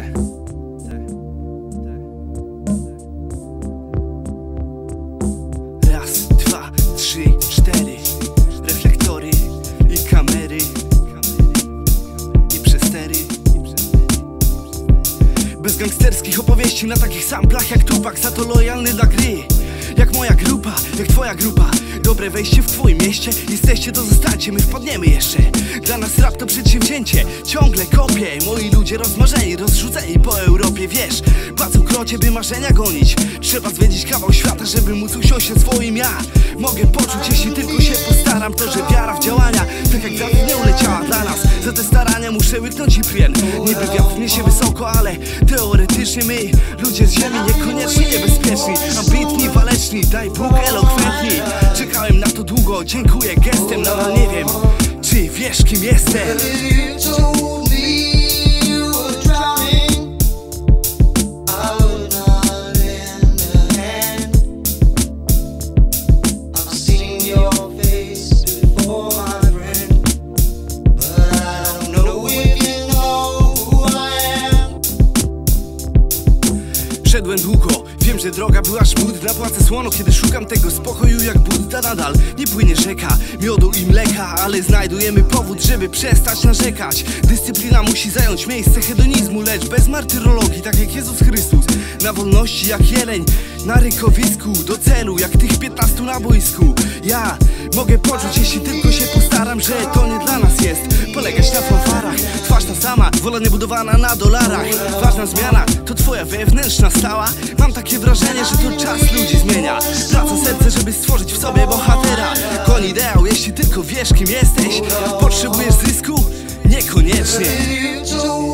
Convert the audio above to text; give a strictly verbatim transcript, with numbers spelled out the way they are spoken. Te. Te. Te. Raz, dwa, trzy, cztery. Reflektory i kamery i przestery. Bez gangsterskich opowieści na takich samplach jak Tupac. Za to lojalny dla gry, jak moja grupa, jak twoja grupa. Dobre wejście w twoim mieście. Jesteście to zostańcie, my wpadniemy jeszcze. Dla nas rap to przedsięwzięcie. Ciągle kopię, moi ludzie rozmarzeni, rozrzuceni po Europie, wiesz. Płacą krocie, by marzenia gonić. Trzeba zwiedzić kawał świata, żeby móc usiąść się swoim ja. Mogę poczuć, jeśli tylko się postaram, to, że wiara w działania, tak jak wiatr nie uleciała dla nas. Za te starania muszę łyknąć i prien. Niby wiatr niesie wysoko, ale teoretycznie my, ludzie z ziemi, niekoniecznie niebezpieczni. Ambitni, waleczni, daj Bóg elokwentni. Czekałem na to długo, dziękuję gestem, nadal nie wiem, czy wiesz kim jestem. Szedłem długo, wiem, że droga była smutna. Płacę słono, kiedy szukam tego spokoju jak Budda. Nadal nie płynie rzeka miodu i mleka, ale znajdujemy powód, żeby przestać narzekać. Dyscyplina musi zająć miejsce hedonizmu, lecz bez martyrologii, tak jak Jezus Chrystus. Na wolności jak jeleń na rykowisku, do celu jak tych piętnastu na boisku. Ja mogę poczuć, jeśli tylko się postaram, że to nie dla nas jest polegać na fanfarach. Twarz ta sama, wola niebudowana na dolarach. Ważna zmiana to twoja wewnętrzna stała. Mam takie wrażenie, że to czas ludzi zmienia. Praca serce, żeby stworzyć w sobie bohatera. Koń ideał, jeśli tylko wiesz kim jesteś. Potrzebujesz zysku? Niekoniecznie.